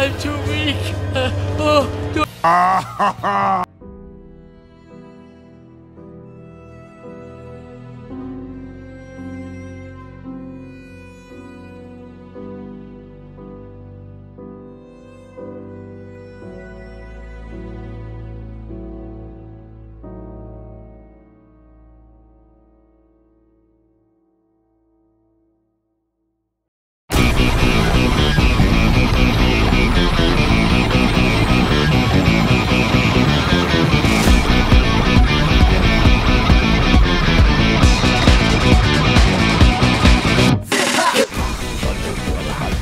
I'm too weak. Oh,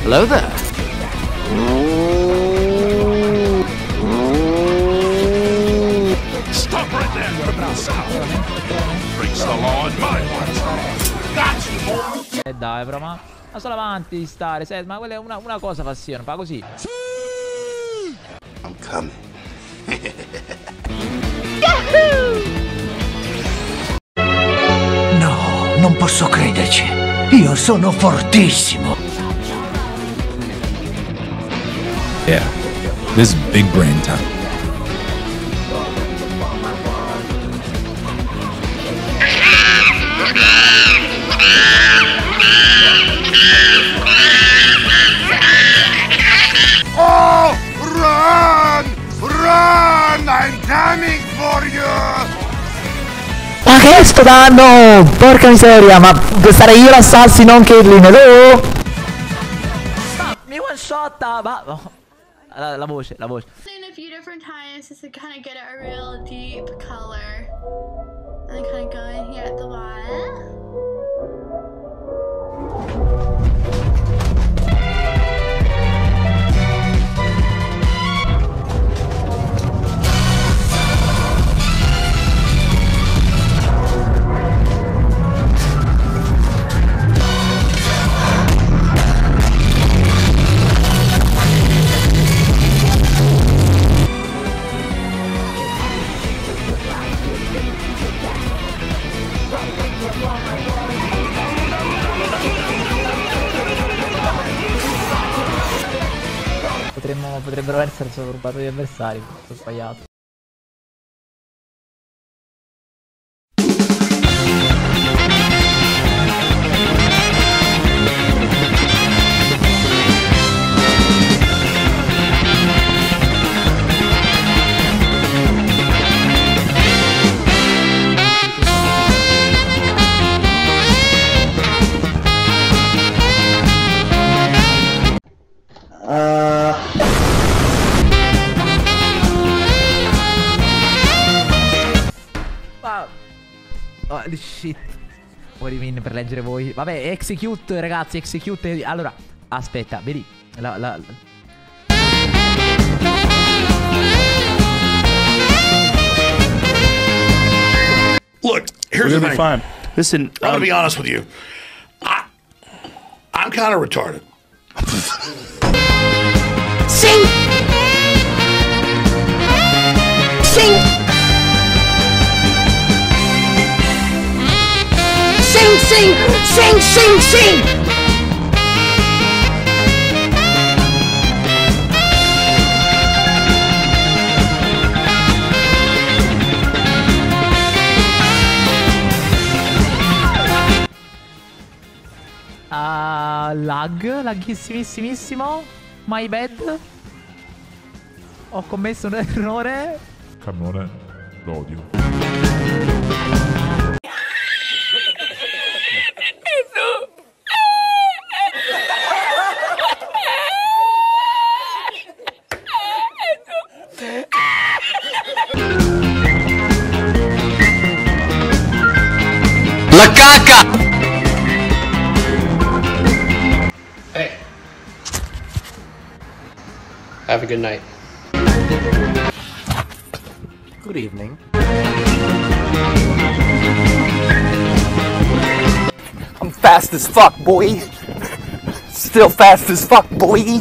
hello there. Stop right there, breaks the law in my watch. Dai, però ma solo avanti stare, senti, ma quella è una cosa passione, fa così. I'm coming. No, non posso crederci. Io sono fortissimo. Yeah, this is big brain time. Oh, run! Run! I'm coming for you! Ma che sto danno? Porca miseria, ma sarei io l'assassin, non Caitlyn, hello? Stop, mi one shot, ma... La voce. In a few different times just to kind of get a real deep color. And then kind of go in here at the potrebbero essere sorrubato gli avversari, ho sbagliato. Holy shit. What do you mean per leggere voi? Vabbè, execute ragazzi, execute. Allora, aspetta, vedi Look, here's the thing. Listen, I'm gonna be honest with you. I'm kind of retarded. Sing! Sing! Sing, sing, sing, sing! Lag, laghissimissimissimo. My bad. Ho commesso un errore. Cannone, l'odio. La caca! Hey. Have a good night. Good evening. I'm fast as fuck, boy. Still fast as fuck, boy.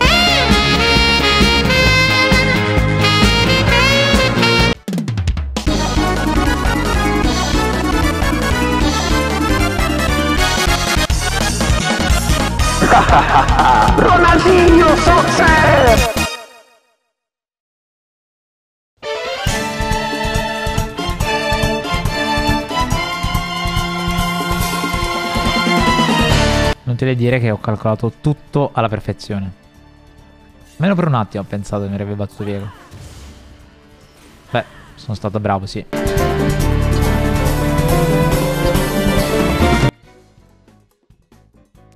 Ronaldinho, success! Inutile dire che ho calcolato tutto alla perfezione. Almeno per un attimo ho pensato che mi avrebbe battuto Diego. Beh, sono stato bravo, sì.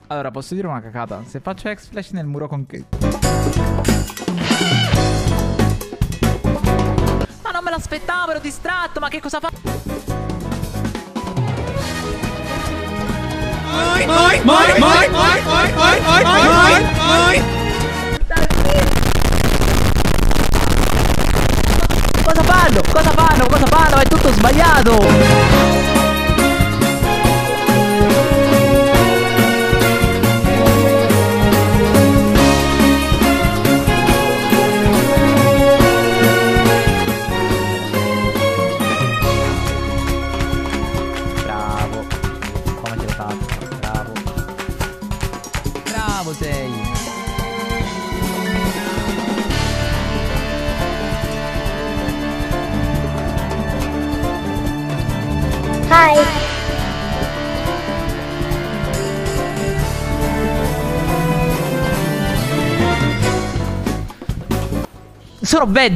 Allora, posso dire una cacata? Se faccio X-Flash nel muro con che... Ma non me l'aspettavo, ero distratto, ma che cosa fa... Cosa fanno? Cosa fanno? Cosa fanno? È tutto sbagliato!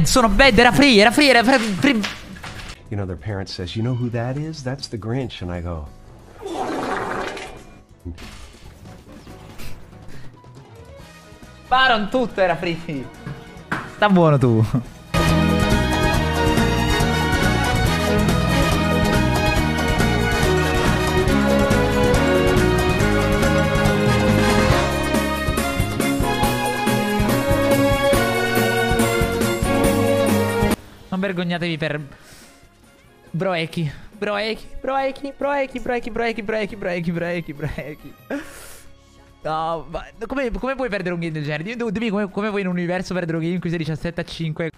Sono bad, era free. You know, their parent says, you know who that is? That's the Grinch, and I go... Baron, tutto era free. Sta buono tu. Non vergognatevi per... Broechi. No, ma come puoi perdere un game del genere? Dimmi come puoi in un universo perdere un game in cui sei 17-5?